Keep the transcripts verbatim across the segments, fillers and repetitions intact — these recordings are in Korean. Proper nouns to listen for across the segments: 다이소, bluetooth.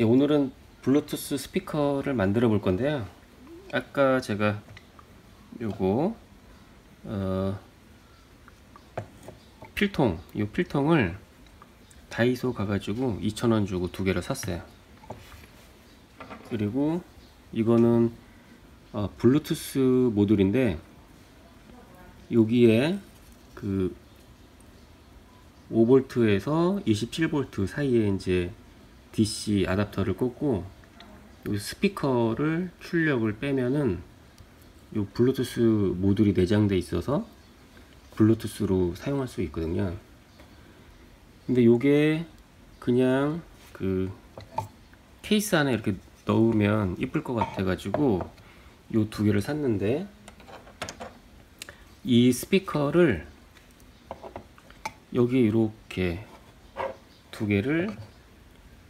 예, 오늘은 블루투스 스피커를 만들어 볼 건데요. 아까 제가 요거 어, 필통, 요 필통을 다이소 가가지고 이천 원 주고 두 개를 샀어요. 그리고 이거는 어, 블루투스 모듈인데 여기에 그 오 볼트에서 이십칠 볼트 사이에 이제 디씨 아답터를 꽂고 여기 스피커를 출력을 빼면은 요 블루투스 모듈이 내장돼 있어서 블루투스로 사용할 수 있거든요. 근데 요게 그냥 그 케이스 안에 이렇게 넣으면 이쁠 것 같아 가지고 요 두 개를 샀는데, 이 스피커를 여기 이렇게 두 개를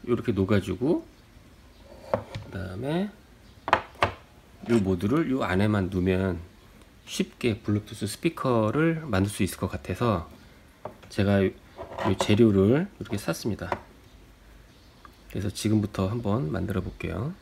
이렇게 녹아주고 그 다음에 이 모듈을 이 안에만 넣으면 쉽게 블루투스 스피커를 만들 수 있을 것 같아서 제가 이 재료를 이렇게 샀습니다. 그래서 지금부터 한번 만들어 볼게요.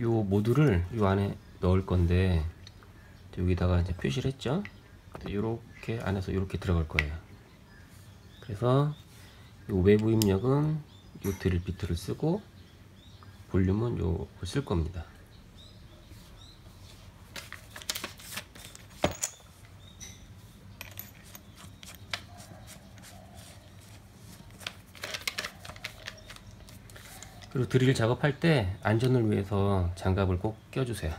요 모듈을 요 안에 넣을 건데, 여기다가 이제 표시를 했죠. 요렇게 안에서 요렇게 들어갈 거예요. 그래서 요 외부 입력은 요 드릴 비트를 쓰고, 볼륨은 요거 쓸 겁니다. 그리고 드릴 작업할 때 안전을 위해서 장갑을 꼭 껴주세요.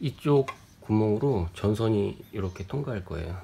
이쪽 구멍으로 전선이 이렇게 통과할 거예요.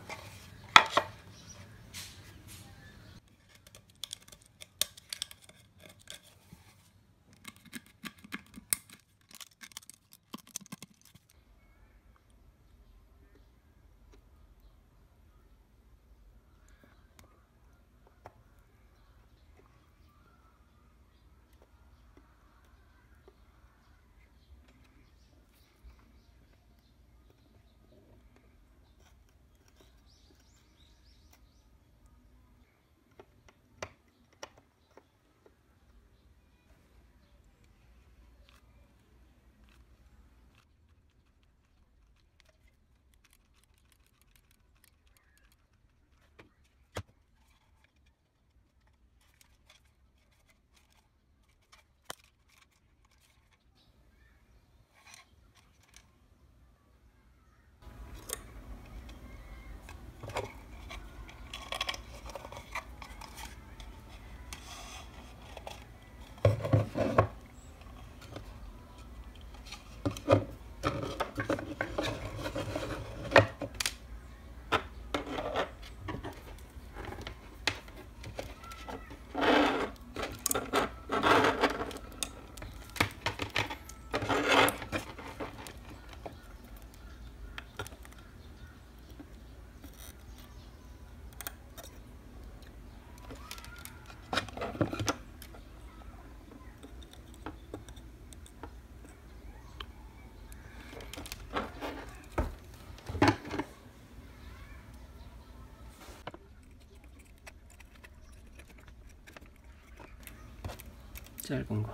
짧은 거.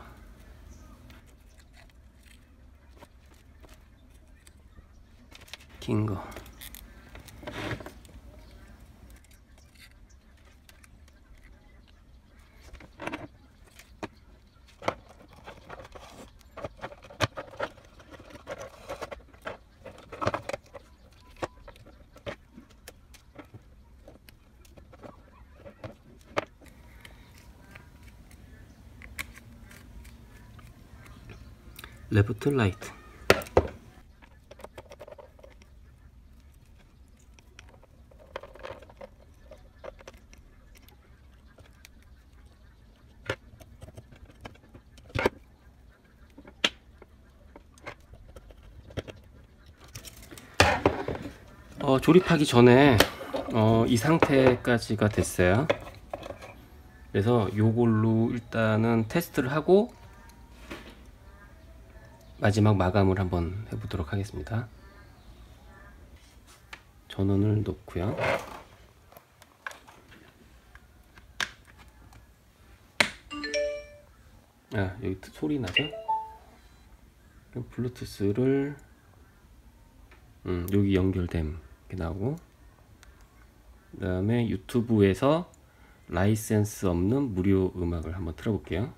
긴 거. 레프트 라이트. 어, 조립하기 전에 어, 이 상태까지가 됐어요. 그래서 요걸로 일단은 테스트를 하고 마지막 마감을 한번 해보도록 하겠습니다. 전원을 놓고요. 아, 여기 소리 나죠? 그럼 블루투스를 음, 여기 연결됨 이렇게 나오고, 그 다음에 유튜브에서 라이센스 없는 무료 음악을 한번 틀어볼게요.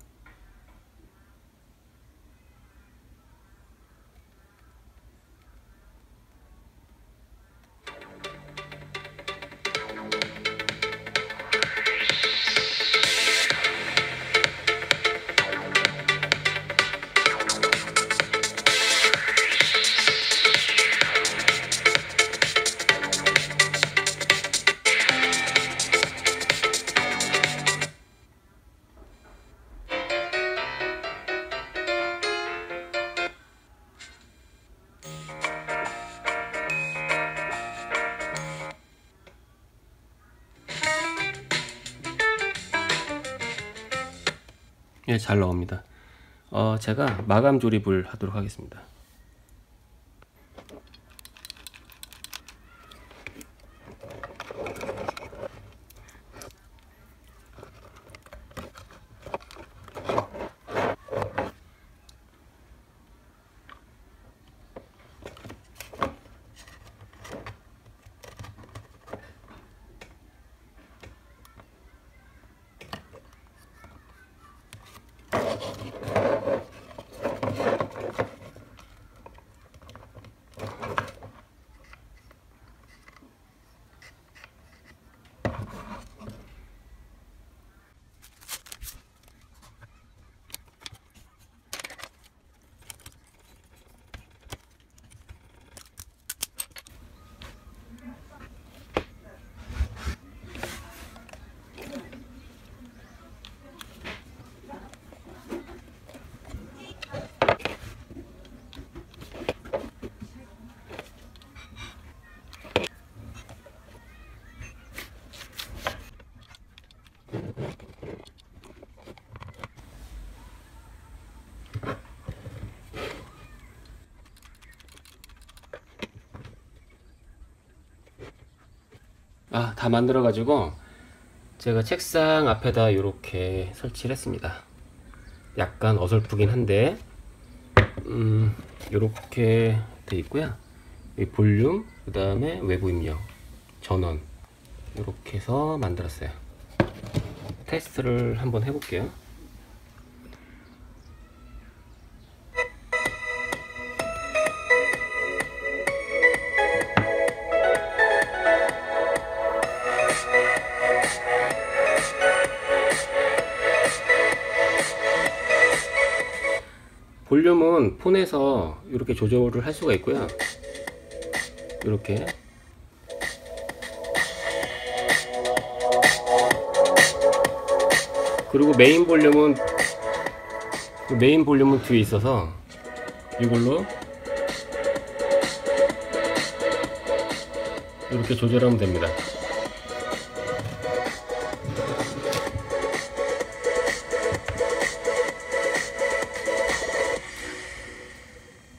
예, 잘 나옵니다. 어, 제가 마감 조립을 하도록 하겠습니다. 아, 다 만들어 가지고 제가 책상 앞에다 이렇게 설치를 했습니다. 약간 어설프긴 한데 음, 이렇게 돼 있고요. 여기 볼륨, 그 다음에 외부 입력, 전원, 이렇게 해서 만들었어요. 테스트를 한번 해볼게요. 볼륨은 폰에서 이렇게 조절을 할 수가 있고요. 이렇게 그리고 메인 볼륨은 메인 볼륨은 뒤에 있어서 이걸로 이렇게 조절하면 됩니다.